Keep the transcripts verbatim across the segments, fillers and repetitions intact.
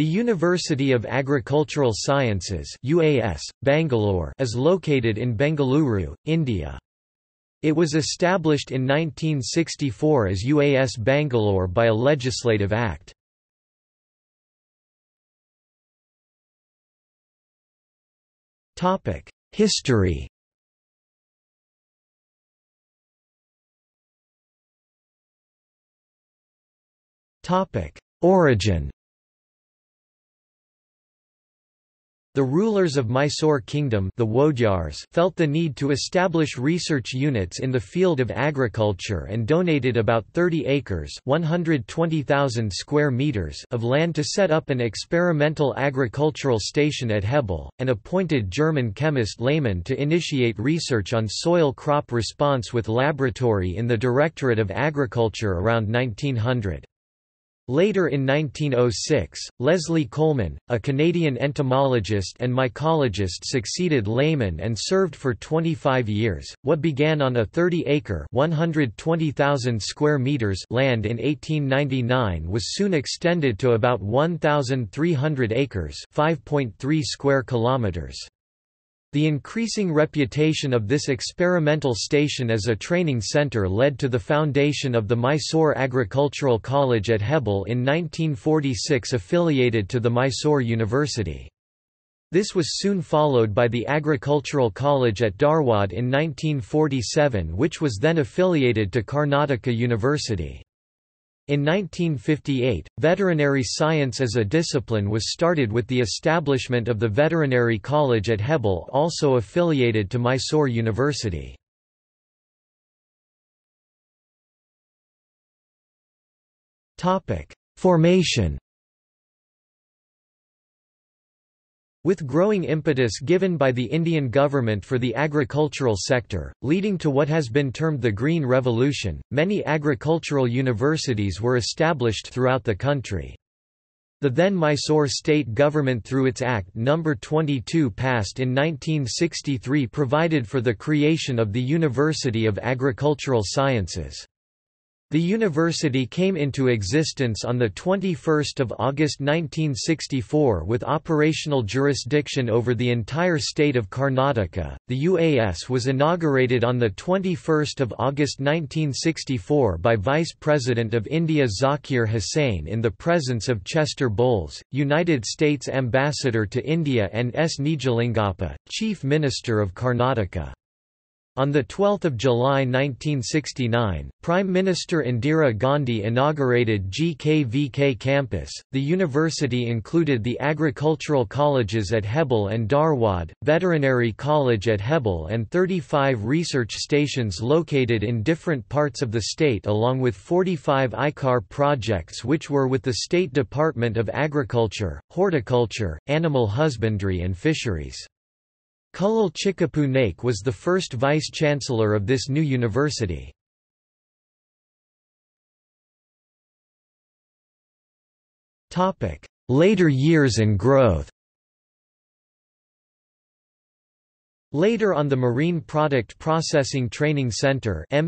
The University of Agricultural Sciences (U A S), Bangalore, is located in Bengaluru, India. It was established in nineteen sixty-four as U A S Bangalore by a legislative act. Topic: History. Topic: Origin. The rulers of Mysore Kingdom, the Wodeyars, felt the need to establish research units in the field of agriculture and donated about thirty acres (one hundred twenty thousand square meters) of land to set up an experimental agricultural station at Hebel, and appointed German chemist Lehmann to initiate research on soil crop response with laboratory in the Directorate of Agriculture around nineteen hundred. Later in nineteen oh six, Leslie Coleman, a Canadian entomologist and mycologist, succeeded Lehmann and served for twenty-five years. What began on a thirty acre (one hundred twenty thousand square meters) land in eighteen ninety-nine was soon extended to about one thousand three hundred acres (five point three square kilometers). The increasing reputation of this experimental station as a training center led to the foundation of the Mysore Agricultural College at Hebel in nineteen forty-six, affiliated to the Mysore University. This was soon followed by the Agricultural College at Dharwad in nineteen forty-seven, which was then affiliated to Karnataka University. In nineteen fifty-eight, veterinary science as a discipline was started with the establishment of the Veterinary College at Hebel, also affiliated to Mysore University. Formation. With growing impetus given by the Indian government for the agricultural sector, leading to what has been termed the Green Revolution, many agricultural universities were established throughout the country. The then Mysore State Government, through its Act Number twenty-two passed in nineteen sixty-three, provided for the creation of the University of Agricultural Sciences. The university came into existence on the twenty-first of August nineteen sixty-four with operational jurisdiction over the entire state of Karnataka. The U A S was inaugurated on the twenty-first of August nineteen sixty-four by Vice President of India Zakir Hussain in the presence of Chester Bowles, United States Ambassador to India, and S. Nijalingappa, Chief Minister of Karnataka. On the twelfth of July nineteen sixty-nine, Prime Minister Indira Gandhi inaugurated G K V K campus. The university included the agricultural colleges at Hebel and Dharwad, Veterinary College at Hebel, and thirty-five research stations located in different parts of the state, along with forty-five I C A R projects which were with the State Department of Agriculture, Horticulture, Animal Husbandry and Fisheries. Kullal Chikapu Naik was the first vice-chancellor of this new university. Later years and growth. Later on, the Marine Product Processing Training Centre at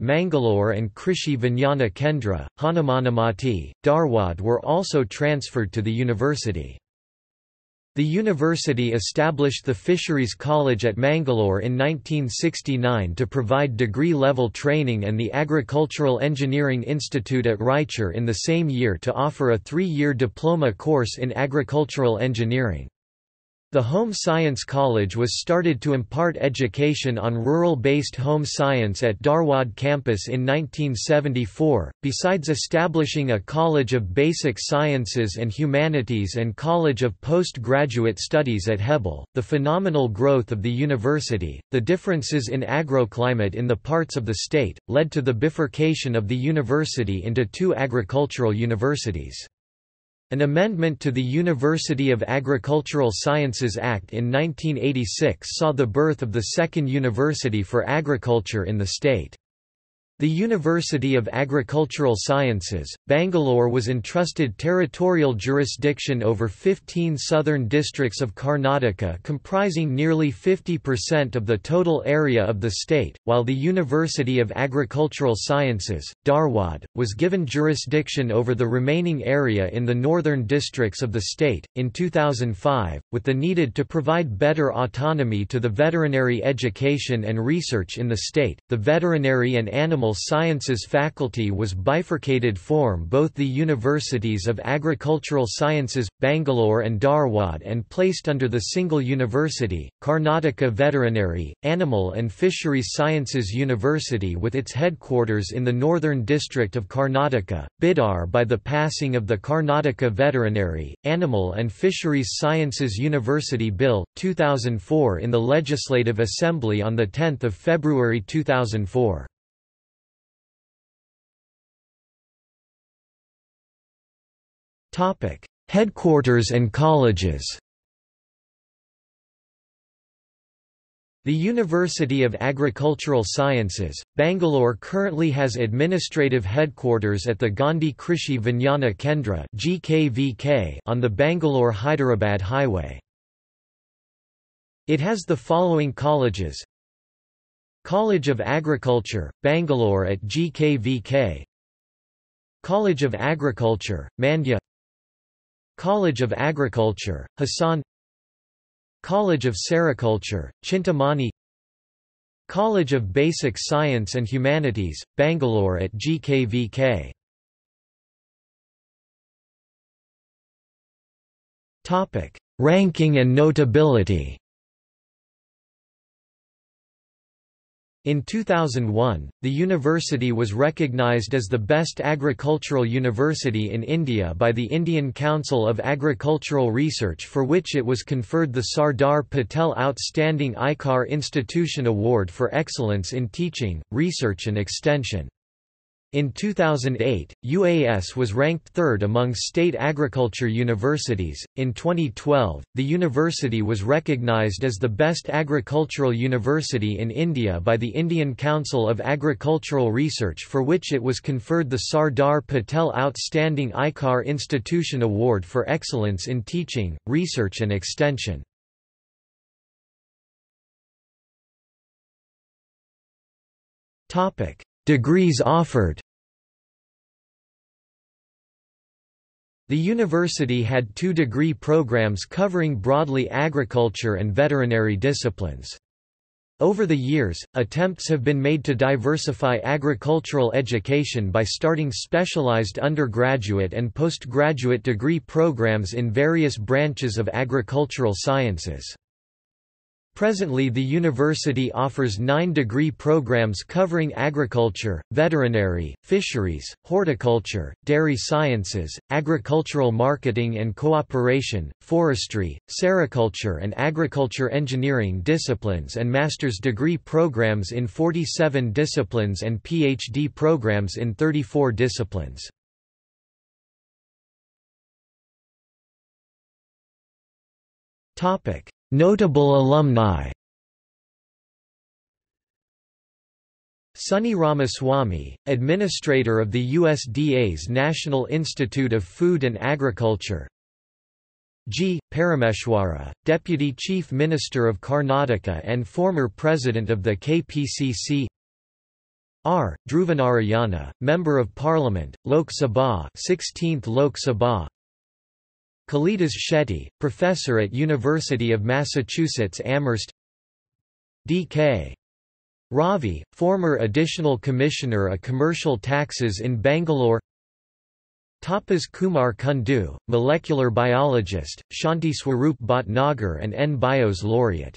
Mangalore and Krishi Vinyana Kendra, Hanumanamati, Dharwad were also transferred to the university. The university established the Fisheries College at Mangalore in nineteen sixty-nine to provide degree-level training, and the Agricultural Engineering Institute at Raichur in the same year to offer a three-year diploma course in agricultural engineering. The Home Science College was started to impart education on rural-based home science at Dharwad campus in nineteen seventy-four, besides establishing a College of Basic Sciences and Humanities and College of Postgraduate Studies at Hebel. The phenomenal growth of the university, the differences in agroclimate in the parts of the state, led to the bifurcation of the university into two agricultural universities. An amendment to the University of Agricultural Sciences Act in nineteen eighty-six saw the birth of the second university for agriculture in the state. The University of Agricultural Sciences, Bangalore was entrusted territorial jurisdiction over fifteen southern districts of Karnataka comprising nearly fifty percent of the total area of the state, while the University of Agricultural Sciences, Dharwad, was given jurisdiction over the remaining area in the northern districts of the state. In two thousand five, with the needed to provide better autonomy to the veterinary education and research in the state, the veterinary and animal Sciences faculty was bifurcated form both the Universities of Agricultural Sciences, Bangalore and Dharwad and placed under the single university, Karnataka Veterinary, Animal and Fisheries Sciences University with its headquarters in the northern district of Karnataka, Bidar by the passing of the Karnataka Veterinary, Animal and Fisheries Sciences University Bill, two thousand four in the Legislative Assembly on the tenth of February two thousand four. Headquarters and colleges. The University of Agricultural Sciences, Bangalore currently has administrative headquarters at the Gandhi Krishi Vinyana Kendra (G K V K) on the Bangalore-Hyderabad Highway. It has the following colleges: College of Agriculture, Bangalore at G K V K, College of Agriculture, Mandya, College of Agriculture, Hassan, College of Sericulture, Chintamani, College of Basic Science and Humanities, Bangalore at G K V K. Topic: Ranking and notability. In two thousand one, the university was recognized as the best agricultural university in India by the Indian Council of Agricultural Research, for which it was conferred the Sardar Patel Outstanding I C A R Institution Award for Excellence in Teaching, Research and Extension. In two thousand eight, U A S was ranked third among state agriculture universities. In twenty twelve, the university was recognized as the best agricultural university in India by the Indian Council of Agricultural Research, for which it was conferred the Sardar Patel Outstanding I C A R Institution Award for Excellence in Teaching, Research and Extension. Topic: Degrees offered. The university had two degree programs covering broadly agriculture and veterinary disciplines. Over the years, attempts have been made to diversify agricultural education by starting specialized undergraduate and postgraduate degree programs in various branches of agricultural sciences. Presently, the university offers nine degree programs covering agriculture, veterinary, fisheries, horticulture, dairy sciences, agricultural marketing and cooperation, forestry, sericulture and agriculture engineering disciplines, and master's degree programs in forty-seven disciplines and PhD programs in thirty-four disciplines. Notable alumni: Sunny Ramaswamy, administrator of the U S D A's National Institute of Food and Agriculture; G. Parameshwara, Deputy Chief Minister of Karnataka and former President of the K P C C; R. Dhruvanarayana, Member of Parliament, Lok Sabha, sixteenth Lok Sabha; Kalidas Shetty, professor at University of Massachusetts Amherst; D K Ravi, former additional commissioner of commercial taxes in Bangalore; Tapas Kumar Kundu, molecular biologist, Shanti Swarup Bhatnagar and N Bios laureate.